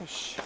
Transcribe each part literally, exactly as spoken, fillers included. よし。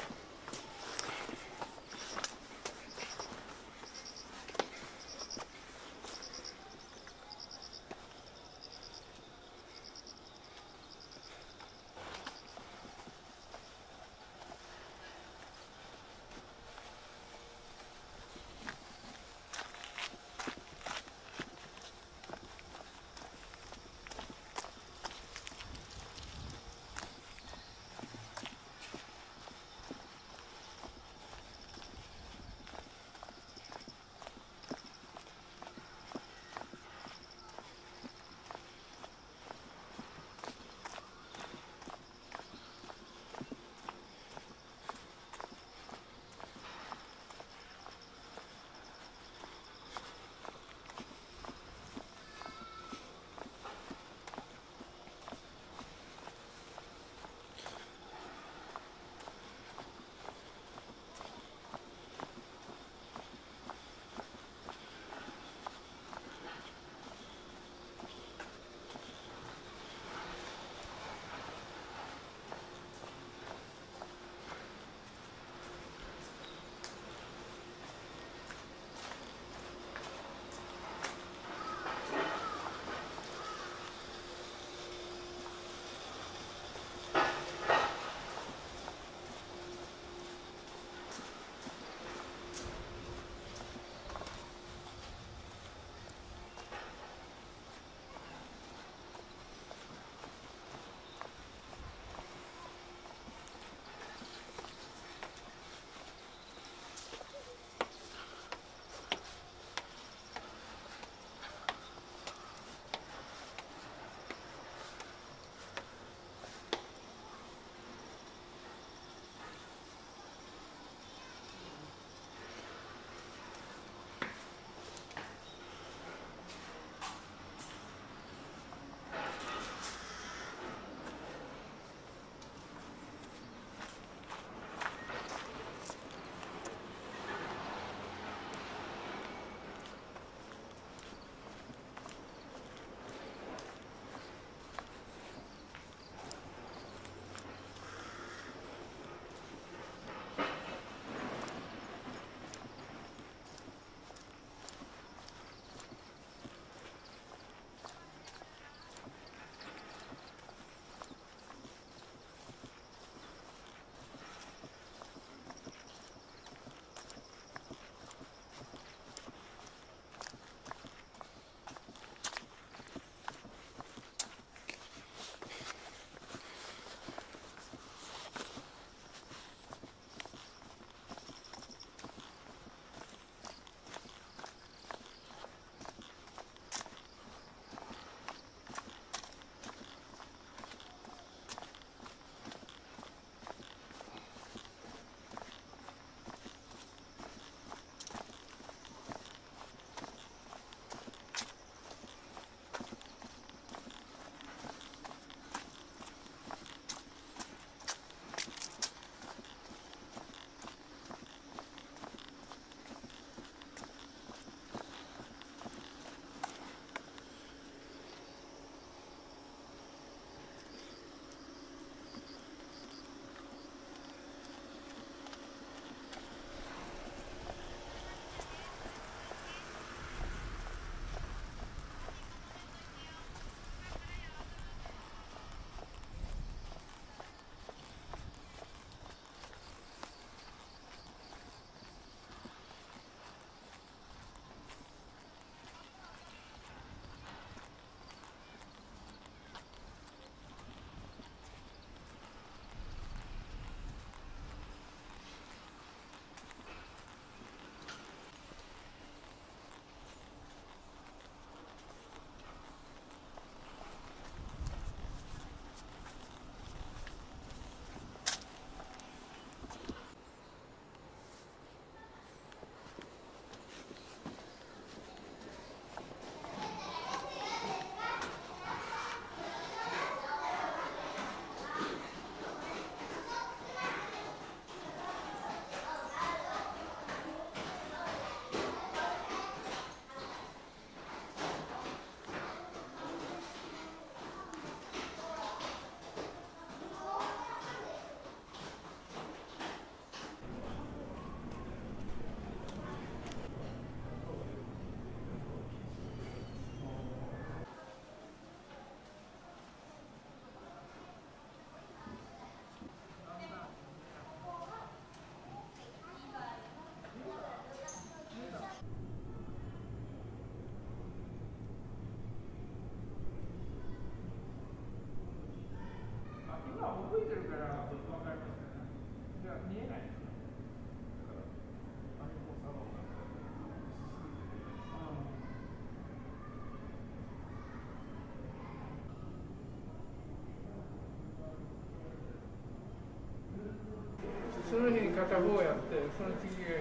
その日に片方やって、その次が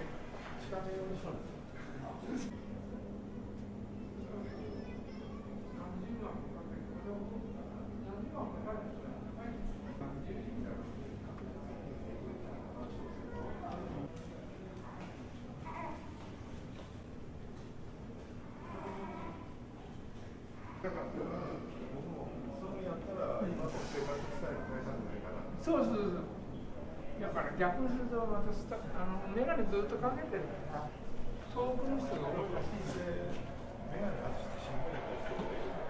下目をしたんですよ。そうそうそう。だから逆にすると私あのメガネずっとかけてるから遠くの人が多いらしいんで。メガネ外してシンプルにこうすると